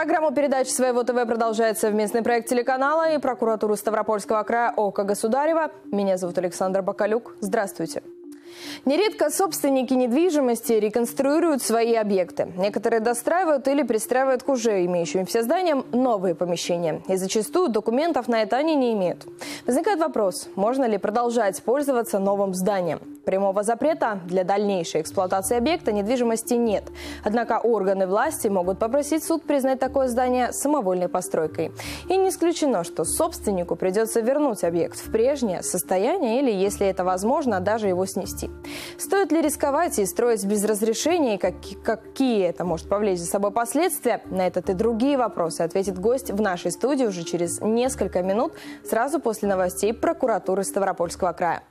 Программа передач «Своего ТВ» продолжает совместный проект телеканала и прокуратуры Ставропольского края ОКО Государева. Меня зовут Александр Бакалюк. Здравствуйте. Нередко собственники недвижимости реконструируют свои объекты. Некоторые достраивают или пристраивают к уже имеющимся зданиям новые помещения. И зачастую документов на это они не имеют. Возникает вопрос, можно ли продолжать пользоваться новым зданием. Прямого запрета для дальнейшей эксплуатации объекта недвижимости нет. Однако органы власти могут попросить суд признать такое здание самовольной постройкой. И не исключено, что собственнику придется вернуть объект в прежнее состояние или, если это возможно, даже его снести. Стоит ли рисковать и строить без разрешения, и какие это может повлечь за собой последствия? На этот и другие вопросы ответит гость в нашей студии уже через несколько минут, сразу после новостей прокуратуры Ставропольского края.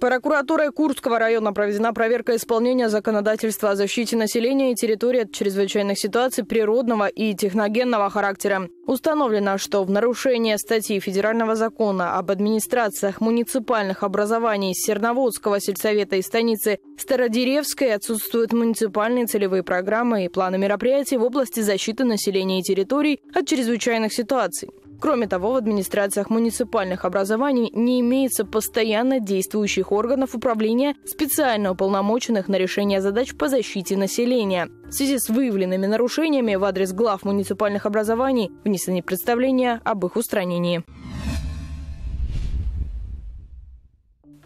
Прокуратурой Курского района проведена проверка исполнения законодательства о защите населения и территории от чрезвычайных ситуаций природного и техногенного характера. Установлено, что в нарушение статьи Федерального закона об администрациях муниципальных образований Серноводского сельсовета и станицы Стародеревской отсутствуют муниципальные целевые программы и планы мероприятий в области защиты населения и территорий от чрезвычайных ситуаций. Кроме того, в администрациях муниципальных образований не имеется постоянно действующих органов управления, специально уполномоченных на решение задач по защите населения. В связи с выявленными нарушениями в адрес глав муниципальных образований внесены представления об их устранении.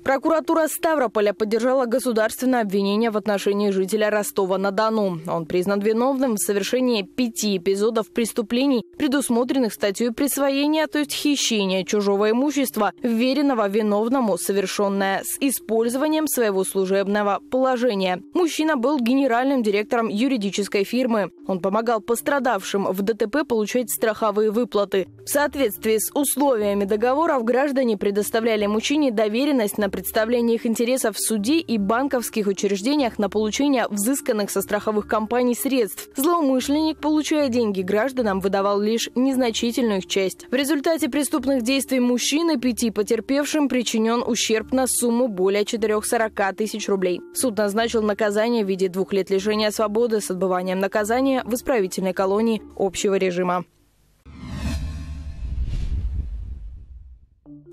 Прокуратура Ставрополя поддержала государственное обвинение в отношении жителя Ростова-на-Дону. Он признан виновным в совершении 5 эпизодов преступлений, предусмотренных статьей присвоения, то есть хищения чужого имущества, вверенного виновному, совершенное с использованием своего служебного положения. Мужчина был генеральным директором юридической фирмы. Он помогал пострадавшим в ДТП получать страховые выплаты. В соответствии с условиями договоров граждане предоставляли мужчине доверенность на представление их интересов в суде и банковских учреждениях на получение взысканных со страховых компаний средств. Злоумышленник, получая деньги гражданам, выдавал лишь незначительную их часть. В результате преступных действий мужчины 5 потерпевшим причинен ущерб на сумму более 440 тысяч рублей. Суд назначил наказание в виде 2 лет лишения свободы с отбыванием наказания в исправительной колонии общего режима.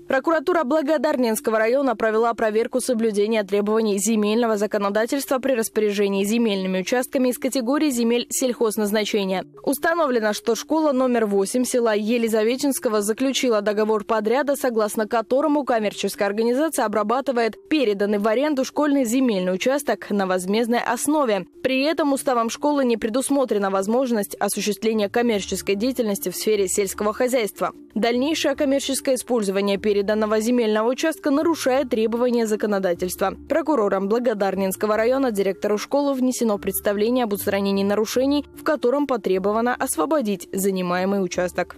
Прокуратура Благодарненского района провела проверку соблюдения требований земельного законодательства при распоряжении земельными участками из категории земель сельхозназначения. Установлено, что школа номер 8 села Елизаветинского заключила договор подряда, согласно которому коммерческая организация обрабатывает переданный в аренду школьный земельный участок на возмездной основе. При этом уставом школы не предусмотрена возможность осуществления коммерческой деятельности в сфере сельского хозяйства. Дальнейшее коммерческое использование переданного земельного участка нарушает требования законодательства. Прокурором Благодарненского района директору школы внесено представление об устранении нарушений, в котором потребовано освободить занимаемый участок.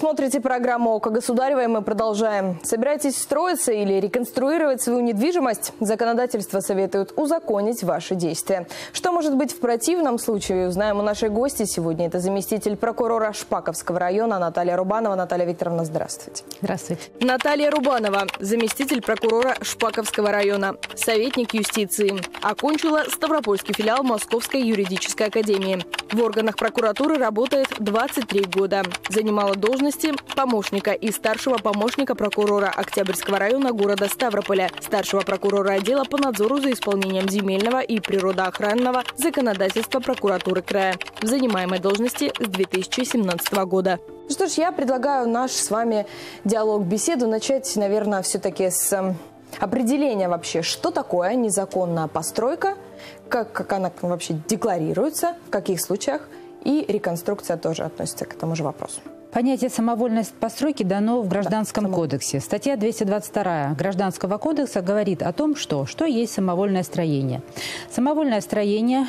Смотрите программу «ОКО Государева», и мы продолжаем. Собираетесь строиться или реконструировать свою недвижимость? Законодательство советует узаконить ваши действия. Что может быть в противном случае, узнаем у нашей гости. Сегодня это заместитель прокурора Шпаковского района Наталья Рубанова. Наталья Викторовна, здравствуйте. Здравствуйте. Наталья Рубанова, заместитель прокурора Шпаковского района, советник юстиции. Окончила Ставропольский филиал Московской юридической академии. В органах прокуратуры работает 23 года. Занимала должность помощника и старшего помощника прокурора Октябрьского района города Ставрополя, старшего прокурора отдела по надзору за исполнением земельного и природоохранного законодательства прокуратуры края. В занимаемой должности с 2017 года. Что ж, я предлагаю наш с вами диалог, беседу начать, наверное, все-таки с определения вообще, что такое незаконная постройка как она вообще декларируется, в каких случаях, и реконструкция тоже относится к этому же вопросу. Понятие «самовольность постройки» дано в Гражданском кодексе. Статья 222 Гражданского кодекса говорит о том, что есть самовольное строение. Самовольное строение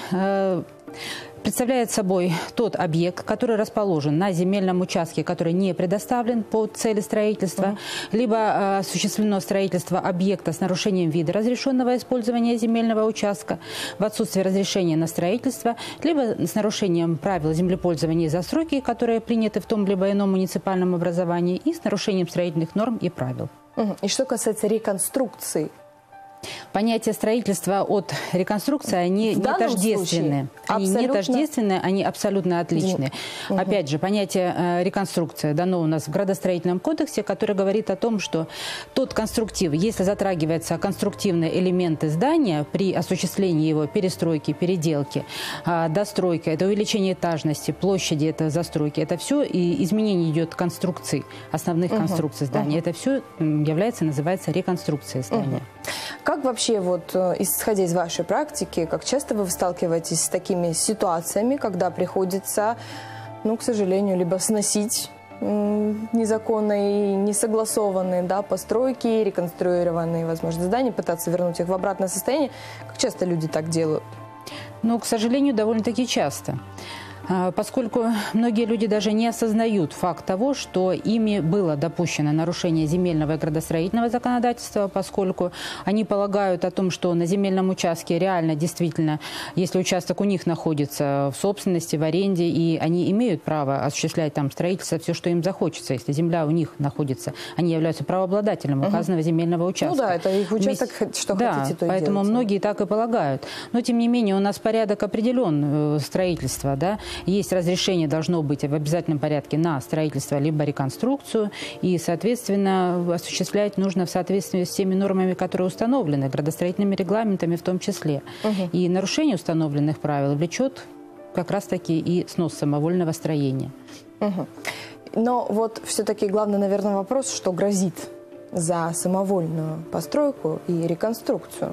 представляет собой тот объект, который расположен на земельном участке, который не предоставлен по цели строительства, либо осуществлено строительство объекта с нарушением вида разрешенного использования земельного участка, в отсутствие разрешения на строительство, либо с нарушением правил землепользования и застройки, которые приняты в том либо ином муниципальном образовании, и с нарушением строительных норм и правил. И что касается реконструкции? Понятия строительства от реконструкции, они не тождественны. Они абсолютно отличны. Опять же, понятие реконструкция дано у нас в Градостроительном кодексе, который говорит о том, что тот конструктив, если затрагиваются конструктивные элементы здания при осуществлении его перестройки, переделки, достройки, это увеличение этажности, площади этой застройки, это все, и изменение идет конструкций, основных конструкций здания, это все называется реконструкцией здания. Как вообще, исходя из вашей практики, как часто вы сталкиваетесь с такими ситуациями, когда приходится, к сожалению, либо сносить незаконные, несогласованные постройки, реконструированные, возможно, здания, пытаться вернуть их в обратное состояние? Как часто люди так делают? К сожалению, довольно-таки часто. Поскольку многие люди даже не осознают факт того, что ими было допущено нарушение земельного и градостроительного законодательства, поскольку они полагают о том, что на земельном участке реально, действительно, если участок у них находится в собственности, в аренде, и они имеют право осуществлять там строительство, все, что им захочется, если земля у них находится, они являются правообладателем указанного земельного участка. Это их участок, что хотите, то и поэтому делать. Многие так и полагают. Но, тем не менее, у нас порядок определен строительства, Есть разрешение, должно быть в обязательном порядке на строительство либо реконструкцию. И, соответственно, осуществлять нужно в соответствии с теми нормами, которые установлены, градостроительными регламентами в том числе. И нарушение установленных правил влечет как раз-таки и снос самовольного строения. Но все-таки главный, наверное, вопрос, что грозит за самовольную постройку и реконструкцию?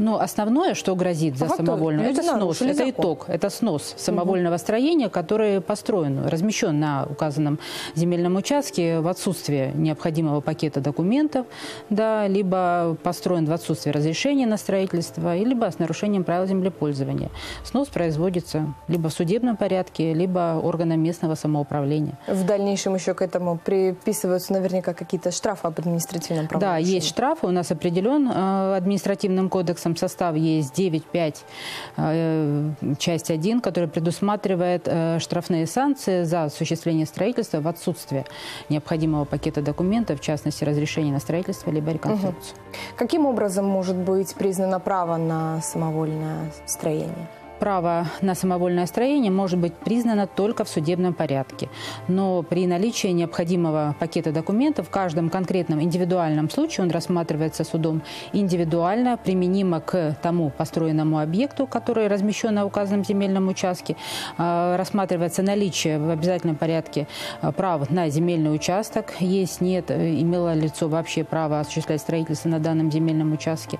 Но основное, что грозит за самовольную, это снос, это итог, это снос самовольного строения, который построен, размещен на указанном земельном участке в отсутствие необходимого пакета документов, либо построен в отсутствие разрешения на строительство, либо с нарушением правил землепользования. Снос производится либо в судебном порядке, либо органом местного самоуправления. В дальнейшем еще к этому приписываются наверняка какие-то штрафы об административном правонарушении. Да, есть штрафы, у нас определен административным кодексом. Состав есть 9.5, часть 1, которая предусматривает штрафные санкции за осуществление строительства в отсутствие необходимого пакета документов, в частности, разрешения на строительство либо реконструкцию. Каким образом может быть признано право на самовольное строение? Право на самовольное строение может быть признано только в судебном порядке. Но при наличии необходимого пакета документов в каждом конкретном индивидуальном случае он рассматривается судом индивидуально, применимо к тому построенному объекту, который размещен на указанном земельном участке. Рассматривается наличие в обязательном порядке прав на земельный участок. Есть, нет, имело лицо вообще право осуществлять строительство на данном земельном участке.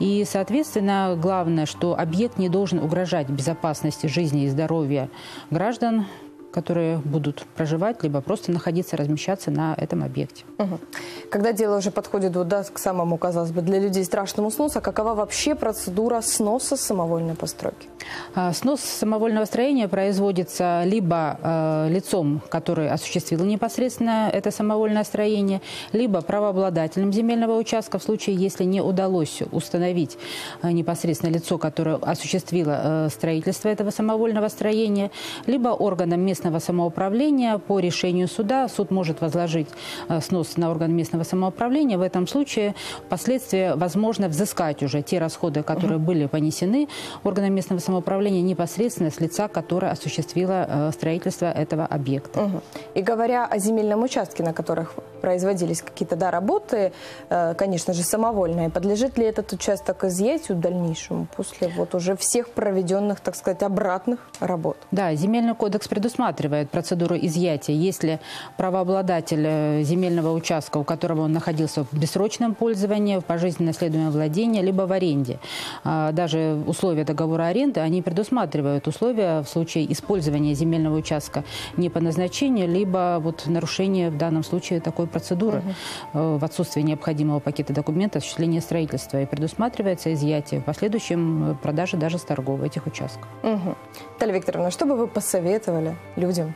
И, соответственно, главное, что объект не должен угрожать безопасности жизни и здоровья граждан, которые будут проживать, либо просто находиться, размещаться на этом объекте. Когда дело уже подходит к самому, казалось бы, для людей страшному сносу, какова вообще процедура сноса самовольной постройки? Снос самовольного строения производится либо лицом, который осуществил непосредственно это самовольное строение, либо правообладателем земельного участка в случае, если не удалось установить непосредственно лицо, которое осуществило строительство этого самовольного строения, либо органом местного самоуправления. По решению суда суд может возложить снос на орган местного самоуправления. В этом случае впоследствии возможно взыскать уже те расходы, которые были понесены органом местного самоуправления непосредственно с лица, которое осуществило строительство этого объекта. И говоря о земельном участке, на которых производились какие-то работы, конечно же, самовольные. Подлежит ли этот участок изъятию дальнейшему после вот уже всех проведенных, так сказать, обратных работ? Да, земельный кодекс предусматривает процедуру изъятия, если правообладатель земельного участка, у которого он находился в бессрочном пользовании, в пожизненно следуемом владении, либо в аренде. Даже условия договора аренды, они предусматривают условия в случае использования земельного участка не по назначению, либо вот нарушение в данном случае такой процедуры в отсутствии необходимого пакета документов, осуществления строительства. И предусматривается изъятие, в последующем продажа даже с торгов этих участков. Наталья Викторовна, что бы вы посоветовали людям,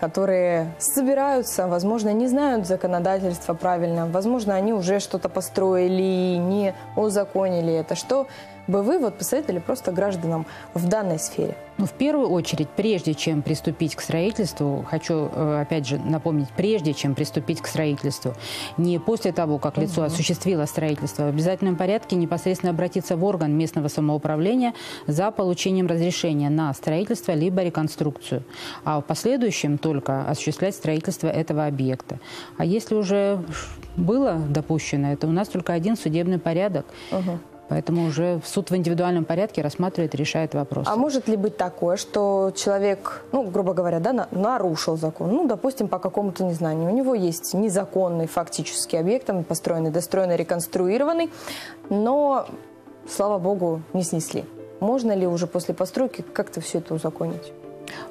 которые собираются, возможно, не знают законодательства правильно, возможно, они уже что-то построили, не узаконили это, что бы вы вот посоветовали просто гражданам в данной сфере? Ну, в первую очередь, прежде чем приступить к строительству, хочу, опять же, напомнить, прежде чем приступить к строительству, не после того, как лицо осуществило строительство, в обязательном порядке непосредственно обратиться в орган местного самоуправления за получением разрешения на строительство либо реконструкцию, а в последующем только осуществлять строительство этого объекта. А если уже было допущено, это у нас только один судебный порядок. Поэтому уже суд в индивидуальном порядке рассматривает, решает вопрос. А может ли быть такое, что человек, ну, грубо говоря, да, нарушил закон? Ну, допустим, по какому-то незнанию. У него есть незаконный фактически объект, там, построенный, достроенный, реконструированный, но, слава богу, не снесли. можно ли уже после постройки как-то все это узаконить?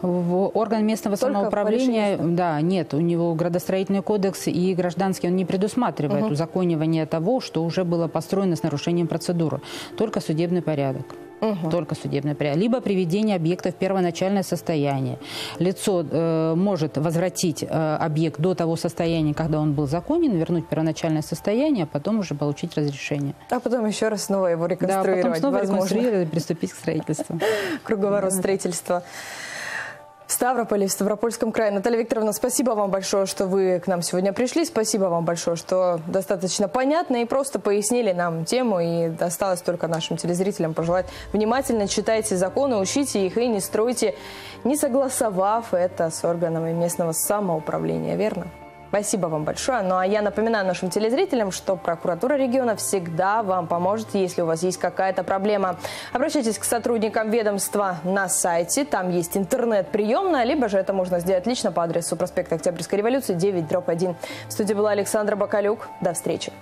Орган местного самоуправления, да, нет, у него градостроительный кодекс и гражданский, он не предусматривает узаконивание того, что уже было построено с нарушением процедуры. Только судебный порядок. Только судебный порядок. Либо приведение объекта в первоначальное состояние. Лицо может возвратить объект до того состояния, когда он был законен, вернуть первоначальное состояние, а потом уже получить разрешение. А потом еще раз снова его реконструировать. Да, потом снова реконструировать и приступить к строительству. Круговорот строительства. В Ставрополе, в Ставропольском крае. Наталья Викторовна, спасибо вам большое, что вы к нам сегодня пришли. Спасибо вам большое, что достаточно понятно и просто пояснили нам тему. И осталось только нашим телезрителям пожелать внимательно читайте законы, учите их и не стройте, не согласовав это с органами местного самоуправления. Верно? Спасибо вам большое. Ну а я напоминаю нашим телезрителям, что прокуратура региона всегда вам поможет, если у вас есть какая-то проблема. Обращайтесь к сотрудникам ведомства на сайте, там есть интернет-приемная, либо же это можно сделать лично по адресу проспекта Октябрьской революции 9/1. В студии была Александра Бакалюк. До встречи.